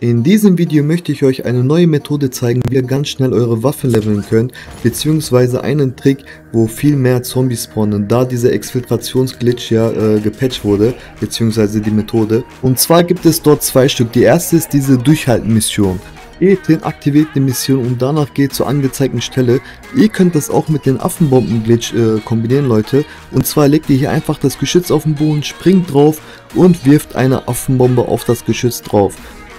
In diesem Video möchte ich euch eine neue Methode zeigen, wie ihr ganz schnell eure Waffe leveln könnt, beziehungsweise einen Trick, wo viel mehr Zombies spawnen, da dieser Exfiltrationsglitch ja gepatcht wurde, beziehungsweise die Methode. Und zwar gibt es dort zwei Stück. Die erste ist diese Durchhalten-Mission. Geht hin, aktiviert die Mission und danach geht zur angezeigten Stelle. Ihr könnt das auch mit den Affenbomben-Glitch kombinieren, Leute. Und zwar legt ihr hier einfach das Geschütz auf den Boden, springt drauf und wirft eine Affenbombe auf das Geschütz drauf.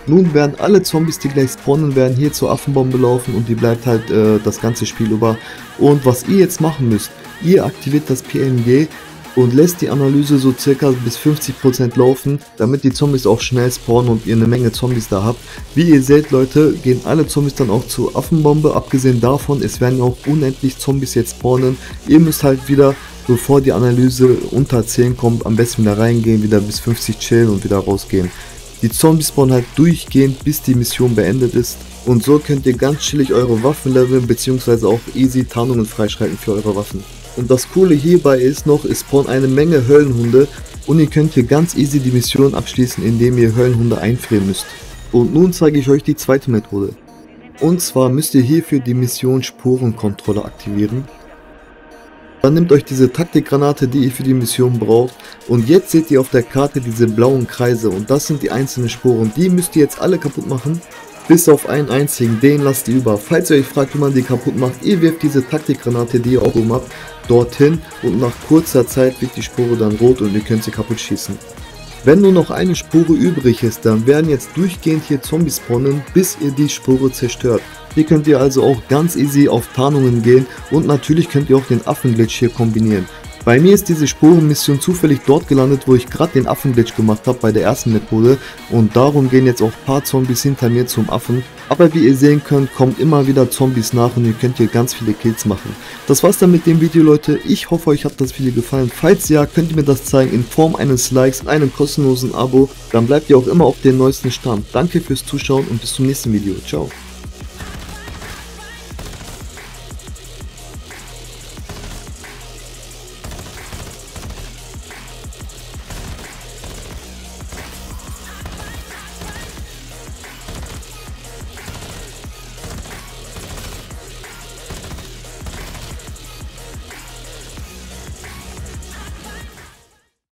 Nun werden alle Zombies, die gleich spawnen werden, hier zur Affenbombe laufen und die bleibt halt das ganze Spiel über. Und was ihr jetzt machen müsst, ihr aktiviert das PMG und lässt die Analyse so circa bis 50% laufen, damit die Zombies auch schnell spawnen und ihr eine Menge Zombies da habt. Wie ihr seht, Leute, gehen alle Zombies dann auch zur Affenbombe. Abgesehen davon, es werden auch unendlich Zombies jetzt spawnen. Ihr müsst halt wieder, bevor die Analyse unter 10 kommt, am besten wieder reingehen, wieder bis 50 chillen und wieder rausgehen. Die Zombies spawnen halt durchgehend, bis die Mission beendet ist. Und so könnt ihr ganz chillig eure Waffen leveln, beziehungsweise auch easy Tarnungen freischalten für eure Waffen. Und das Coole hierbei ist noch, es spawnen eine Menge Höllenhunde und ihr könnt hier ganz easy die Mission abschließen, indem ihr Höllenhunde einfrieren müsst. Und nun zeige ich euch die zweite Methode. Und zwar müsst ihr hierfür die Mission Sporenkontrolle aktivieren. Dann nehmt euch diese Taktikgranate, die ihr für die Mission braucht, und jetzt seht ihr auf der Karte diese blauen Kreise und das sind die einzelnen Sporen. Die müsst ihr jetzt alle kaputt machen, bis auf einen einzigen, den lasst ihr über. Falls ihr euch fragt, wie man die kaputt macht, ihr wirft diese Taktikgranate, die ihr auch oben habt, dorthin und nach kurzer Zeit wird die Spore dann rot und ihr könnt sie kaputt schießen. Wenn nur noch eine Spore übrig ist, dann werden jetzt durchgehend hier Zombies spawnen, bis ihr die Spore zerstört. Hier könnt ihr also auch ganz easy auf Tarnungen gehen und natürlich könnt ihr auch den Affenglitch hier kombinieren. Bei mir ist diese Sporenmission zufällig dort gelandet, wo ich gerade den Affenglitch gemacht habe bei der ersten Methode und darum gehen jetzt auch ein paar Zombies hinter mir zum Affen. Aber wie ihr sehen könnt, kommt immer wieder Zombies nach und ihr könnt hier ganz viele Kills machen. Das war's dann mit dem Video, Leute. Ich hoffe, euch hat das Video gefallen. Falls ja, könnt ihr mir das zeigen in Form eines Likes und einem kostenlosen Abo. Dann bleibt ihr auch immer auf den neuesten Stand. Danke fürs Zuschauen und bis zum nächsten Video. Ciao.